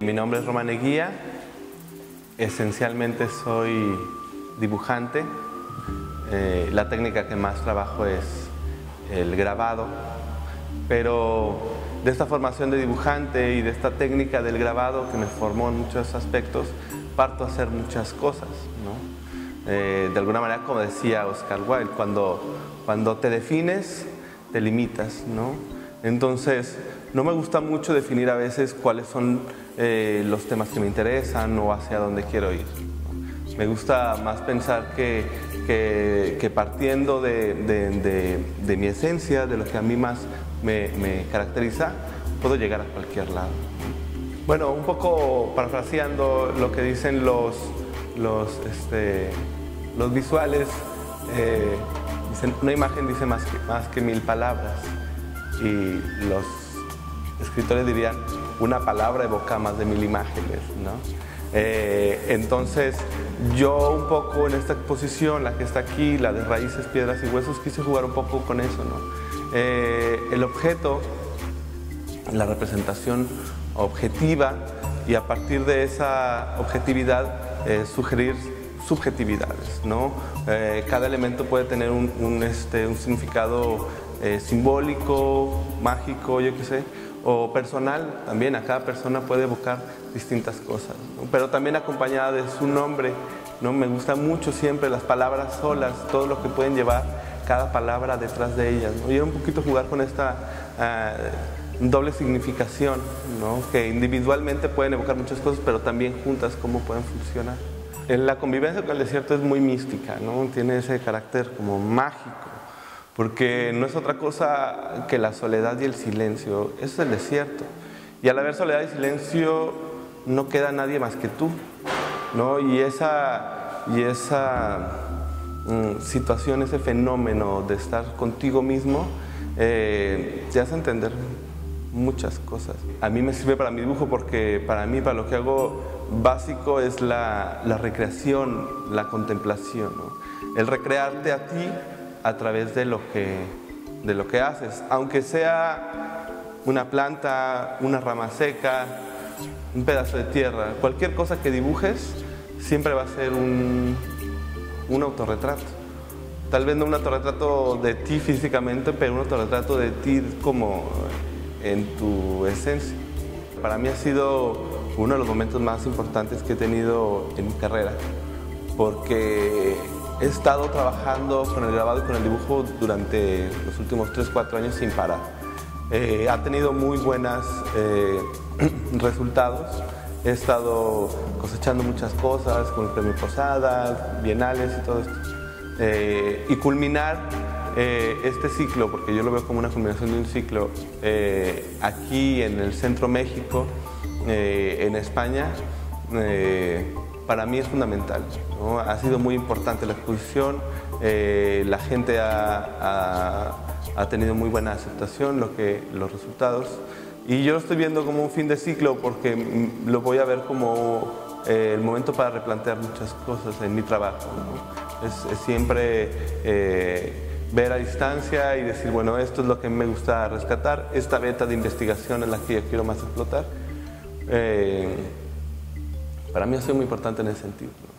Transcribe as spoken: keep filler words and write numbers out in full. Mi nombre es Román Eguía, esencialmente soy dibujante. Eh, la técnica que más trabajo es el grabado, pero de esta formación de dibujante y de esta técnica del grabado que me formó en muchos aspectos, parto a hacer muchas cosas, ¿no? Eh, de alguna manera, como decía Oscar Wilde, cuando, cuando te defines, te limitas, ¿no? Entonces, no me gusta mucho definir a veces cuáles son eh, los temas que me interesan o hacia dónde quiero ir. Me gusta más pensar que, que, que partiendo de, de, de, de mi esencia, de lo que a mí más me, me caracteriza, puedo llegar a cualquier lado. Bueno, un poco parafraseando lo que dicen los, los, este, los visuales, eh, dicen, una imagen dice más que, más que mil palabras, y los escritores dirían, una palabra evoca más de mil imágenes, ¿no? Eh, entonces, yo un poco en esta exposición, la que está aquí, la de Raíces, Piedras y Huesos, quise jugar un poco con eso, ¿no? Eh, el objeto, la representación objetiva, y a partir de esa objetividad eh, sugerir subjetividades, ¿no? Eh, cada elemento puede tener un, un, este, un significado eh, simbólico, mágico, yo qué sé, o personal también. A cada persona puede evocar distintas cosas, ¿no? Pero también acompañada de su nombre, ¿no? Me gustan mucho siempre las palabras solas, todo lo que pueden llevar cada palabra detrás de ellas, ¿no? Y era un poquito jugar con esta uh, doble significación, ¿no? Que individualmente pueden evocar muchas cosas, pero también juntas cómo pueden funcionar. La convivencia con el desierto es muy mística, ¿no? Tiene ese carácter como mágico, porque no es otra cosa que la soledad y el silencio. Eso es el desierto. Y al haber soledad y silencio, no queda nadie más que tú, ¿no? Y esa, y esa mm, situación, ese fenómeno de estar contigo mismo, eh, te hace entender muchas cosas. A mí me sirve para mi dibujo, porque para mí, para lo que hago básico, es la, la recreación, la contemplación, ¿no? El recrearte a ti a través de lo que, de lo que haces, aunque sea una planta, una rama seca, un pedazo de tierra, cualquier cosa que dibujes siempre va a ser un, un autorretrato. Tal vez no un autorretrato de ti físicamente, pero un autorretrato de ti como en tu esencia. Para mí ha sido uno de los momentos más importantes que he tenido en mi carrera, porque he estado trabajando con el grabado y con el dibujo durante los últimos tres, cuatro años sin parar. Eh, ha tenido muy buenos eh, resultados. He estado cosechando muchas cosas con el premio Posada, bienales y todo esto. Eh, y culminar eh, este ciclo, porque yo lo veo como una culminación de un ciclo, eh, aquí en el centro México, eh, en España, eh, para mí es fundamental, ¿no? Ha sido muy importante la exposición, eh, la gente ha, ha, ha tenido muy buena aceptación, lo que, los resultados. Y yo lo estoy viendo como un fin de ciclo, porque lo voy a ver como eh, el momento para replantear muchas cosas en mi trabajo, ¿no? Es, es siempre eh, ver a distancia y decir, bueno, esto es lo que me gusta rescatar, esta beta de investigación es la que yo quiero más explotar. Eh, Para mí ha sido muy importante en ese sentido, ¿no?